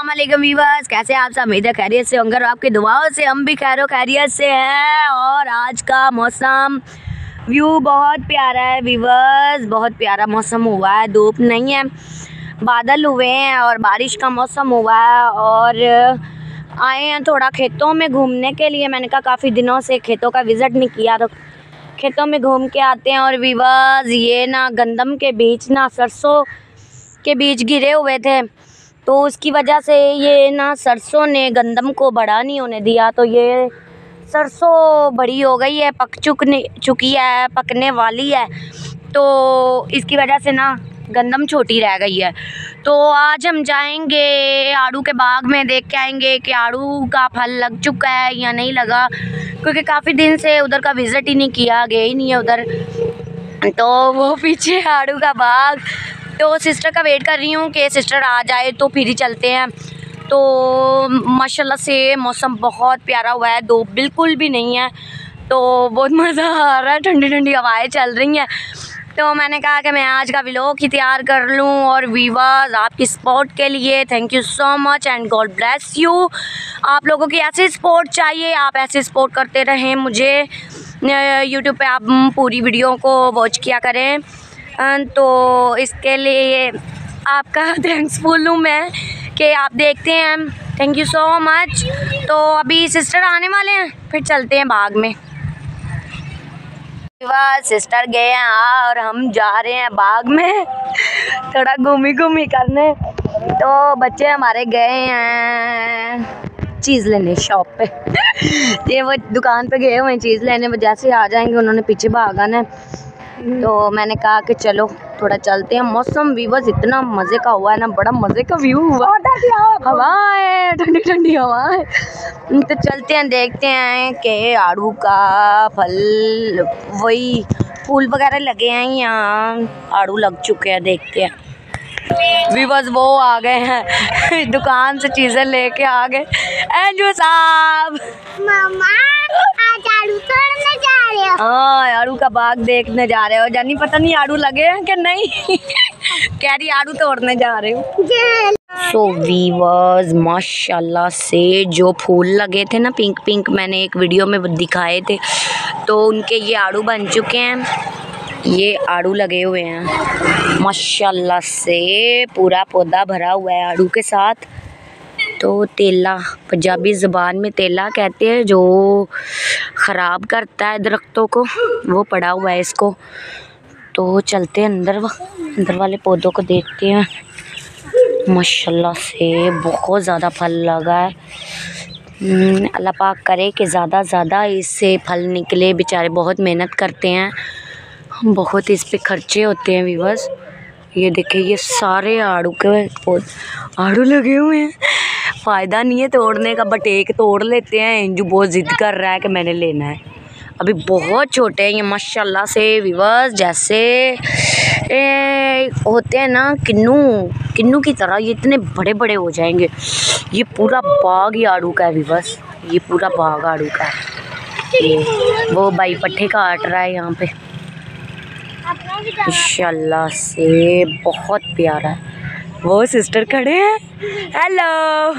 अस्सलाम वीवर्स, कैसे आप सब? उम्मीद है खैरियत से होंगे और आपकी दुआओं से हम भी खैर खैरियत से हैं। और आज का मौसम व्यू बहुत प्यारा है वीवर्स, बहुत प्यारा मौसम हुआ है। धूप नहीं है, बादल हुए हैं और बारिश का मौसम हुआ है। और आए हैं थोड़ा खेतों में घूमने के लिए। मैंने कहा काफ़ी दिनों से खेतों का विज़िट नहीं किया, तो खेतों में घूम के आते हैं। और वीवर्स ये ना गंदम के बीज ना सरसों के बीज गिरे हुए थे, तो उसकी वजह से ये ना सरसों ने गंदम को बड़ा नहीं होने दिया, तो ये सरसों बड़ी हो गई है, पकने वाली है, तो इसकी वजह से ना गंदम छोटी रह गई है। तो आज हम जाएंगे आड़ू के बाग में, देख के आएंगे कि आड़ू का फल लग चुका है या नहीं लगा, क्योंकि काफ़ी दिन से उधर का विज़िट ही नहीं किया, गया ही नहीं है उधर। तो वो पीछे आड़ू का बाग, तो सिस्टर का वेट कर रही हूँ कि सिस्टर आ जाए तो फिर ही चलते हैं। तो माशाल्लाह से मौसम बहुत प्यारा हुआ है, धूप बिल्कुल भी नहीं है, तो बहुत मज़ा आ रहा है, ठंडी ठंडी हवाएं चल रही हैं। तो मैंने कहा कि मैं आज का व्लॉग ही तैयार कर लूँ। और वीवर्स आपकी सपोर्ट के लिए thank you so much and God bless you. आप लोगों की ऐसी सपोर्ट चाहिए, आप ऐसे सपोर्ट करते रहें मुझे। यूट्यूब पे आप पूरी वीडियो को वॉच किया करें, तो इसके लिए आपका थैंक्सफुल हूँ मैं कि आप देखते हैं। Thank you so much. तो अभी सिस्टर आने वाले हैं, फिर चलते हैं बाग में। सिस्टर गए हैं और हम जा रहे हैं बाग में थोड़ा घूमी करने। तो बच्चे हमारे गए हैं चीज़ लेने शॉप पे ये वो दुकान पे गए हुए हैं चीज़ लेने, वजह से आ जाएंगे, उन्होंने पीछे भागाना है। तो मैंने कहा कि चलो थोड़ा चलते हैं। मौसम वीवर्स इतना मज़े का हुआ है ना, बड़ा मज़े का व्यू हुआ, हवाएं, ठंडी ठंडी हवाएं। तो चलते हैं, देखते हैं कि आड़ू का फल वही फूल वगैरह लगे हैं या आड़ू लग चुके हैं, देखते हैं। वीवर्स वो आ गए हैं दुकान से चीज़ें लेके आ गए। एंजू साहब आड़ू का बाग देखने जा रहे हो, जानी पता नहीं आड़ू लगे हैं कि नहीं कह रही आड़ू तोड़ने जा रहे हो। सो वीवर्स माशाल्लाह से जो फूल लगे थे ना पिंक पिंक, मैंने एक वीडियो में दिखाए थे, तो उनके ये आड़ू बन चुके हैं। ये आड़ू लगे हुए हैं माशाल्लाह से, पूरा पौधा भरा हुआ है आड़ू के साथ। तो तेला, पंजाबी ज़बान में तेला कहते हैं, जो ख़राब करता है दरख्तों को, वो पड़ा हुआ है इसको। तो चलते हैं अंदर वाले पौधों को देखते हैं। माशाल्लाह से बहुत ज़्यादा फल लगा है, अल्लाह पाक करे कि ज़्यादा ज़्यादा इससे फल निकले। बेचारे बहुत मेहनत करते हैं, बहुत इस पे खर्चे होते हैं वीवर्स। ये देखिए ये सारे आड़ू के आड़ू लगे हुए हैं, फ़ायदा नहीं है तोड़ने का, बट एक तोड़ लेते हैं। इंजू बहुत ज़िद कर रहा है कि मैंने लेना है, अभी बहुत छोटे हैं ये माशाल्लाह से वीवर्स, जैसे होते हैं ना किन्नू की तरह, ये इतने बड़े बड़े हो जाएंगे। ये पूरा बाग ही आड़ू का है वीवर्स, ये पूरा बाग आड़ू का है। ये वो भाई पट्ठे काट रहा है यहाँ पे, इंशाल्लाह से बहुत प्यारा है। वो सिस्टर खड़े हैं, हेलो।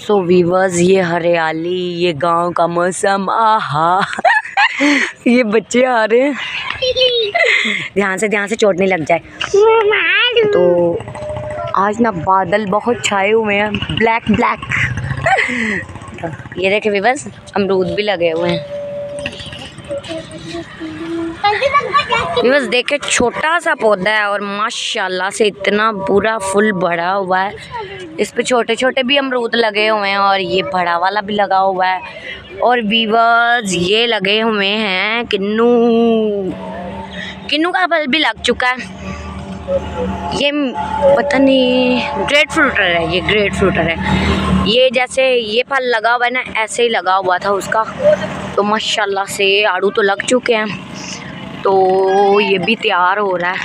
सो वीवर्स ये हरियाली, ये गांव का मौसम, आहा ये बच्चे आ रहे हैं ध्यान से चोट नहीं लग जाए। तो आज ना बादल बहुत छाए हुए हैं, ब्लैक। तो ये देखे वीवर्स अमरूद भी लगे हुए हैं। बस देखे छोटा सा पौधा है और माशाल्लाह से इतना पूरा फुल बड़ा हुआ है। इस पे छोटे छोटे भी अमरूद लगे हुए हैं और ये बड़ा वाला भी लगा हुआ है। और वीवर्स ये लगे हुए हैं किन्नू का फल भी लग चुका है। ये पता नहीं ग्रेट फ्रूटर है, ये जैसे ये फल लगा हुआ है ना, ऐसे ही लगा हुआ था उसका। तो माशाल्लाह से आड़ू तो लग चुके हैं, तो ये भी तैयार हो रहा है।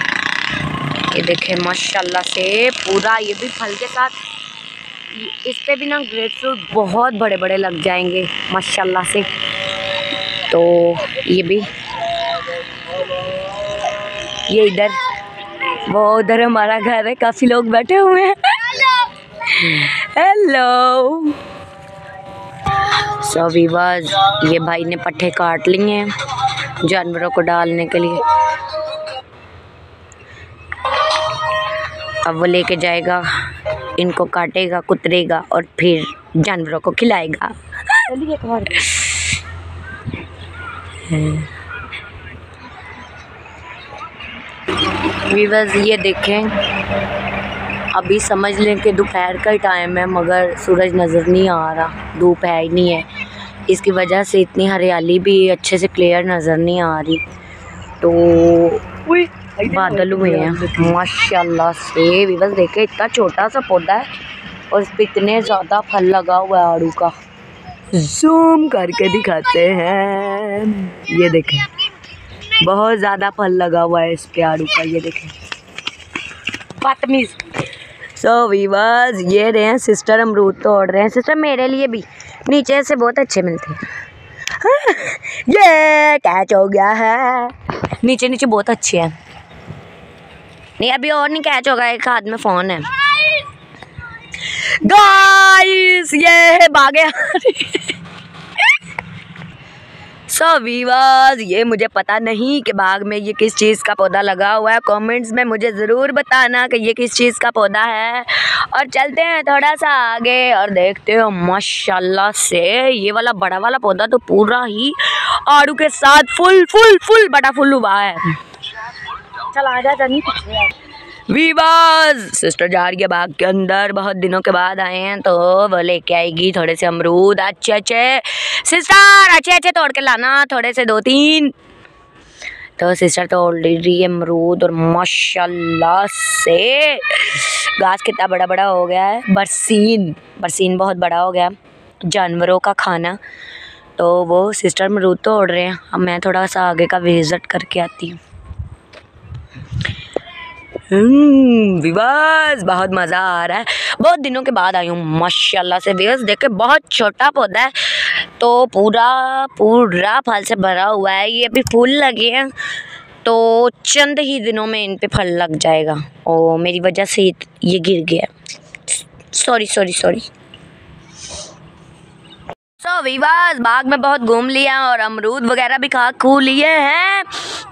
ये देखें माशाल्लाह से पूरा, ये भी फल के साथ, इस पे भी ना ग्रेप फ्रूट बहुत बड़े बड़े लग जाएंगे माशाल्लाह से। तो ये भी, ये इधर वो उधर हमारा घर है, काफ़ी लोग बैठे हुए हैं। हेलो सो वीवर्स, ये भाई ने पट्ठे काट लिए हैं जानवरों को डालने के लिए। अब वो लेके जाएगा, इनको काटेगा, कुतरेगा और फिर जानवरों को खिलाएगा। वीवर्स ये देखें, अभी समझ लें कि दोपहर का ही टाइम है, मगर सूरज नज़र नहीं आ रहा, धूप है ही नहीं है, इसकी वजह से इतनी हरियाली भी अच्छे से क्लियर नज़र नहीं आ रही। तो बादल हुए हैं माशाल्लाह से। वीवर्स देखें, इतना छोटा सा पौधा है और इस पर इतने ज़्यादा फल लगा हुआ है आड़ू का। जूम करके दिखाते हैं, ये देखें बहुत ज़्यादा फल लगा हुआ है इस पे आड़ू का। ये देखें बदतमीज। सो वीवर्स ये रहे हैं सिस्टर, अमरूद तोड़ रहे हैं। सिस्टर मेरे लिए भी नीचे से बहुत अच्छे मिलते हैं। ये कैच हो गया है, नीचे नीचे बहुत अच्छे हैं। नहीं अभी और नहीं कैच होगा, एक हाथ में फ़ोन है। गाइस ये भागे। सो वीवर्स ये मुझे पता नहीं कि बाग में ये किस चीज़ का पौधा लगा हुआ है। कमेंट्स में मुझे ज़रूर बताना कि ये किस चीज़ का पौधा है। और चलते हैं थोड़ा सा आगे और देखते हो माशाल्लाह से ये वाला बड़ा वाला पौधा तो पूरा ही आड़ू के साथ फुल फुल फुल बड़ा फुल हुआ है। चल आ जा, नहीं वीवर्स सिस्टर जा रही है बाग के अंदर, बहुत दिनों के बाद आए हैं तो वो लेके आएगी थोड़े से अमरूद अच्छे। सिस्टर अच्छे तोड़ के लाना, थोड़े से दो तीन। तो सिस्टर तो ऑलरेडी अमरूद और माशाल्लाह से घास कितना बड़ा बड़ा हो गया है। बरसीन बहुत बड़ा हो गया जानवरों का खाना। तो वो सिस्टर अमरूद तोड़ रहे हैं। अब मैं थोड़ा सा आगे का विजिट करके आती हूँ। वीवर्स बहुत मज़ा आ रहा है, बहुत दिनों के बाद आई हूँ माशाल्लाह से। वीवर्स देखे बहुत छोटा पौधा है तो पूरा फल से भरा हुआ है। ये अभी फूल लगे हैं तो चंद ही दिनों में इन पे फल लग जाएगा। और मेरी वजह से ये गिर गया, सॉरी। सो वीवर्स बाग में बहुत घूम लिया और अमरूद वगैरह भी खा लिए हैं।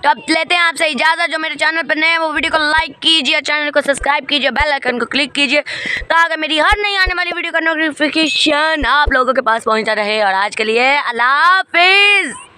तो अब लेते हैं आपसे इजाज़त। जो मेरे चैनल पर नए हैं वो वीडियो को लाइक कीजिए, चैनल को सब्सक्राइब कीजिए, बेल आइकन को क्लिक कीजिए ताकि मेरी हर नई आने वाली वीडियो का नोटिफिकेशन आप लोगों के पास पहुंचा रहे। और आज के लिए अल्लाह हाफिज़।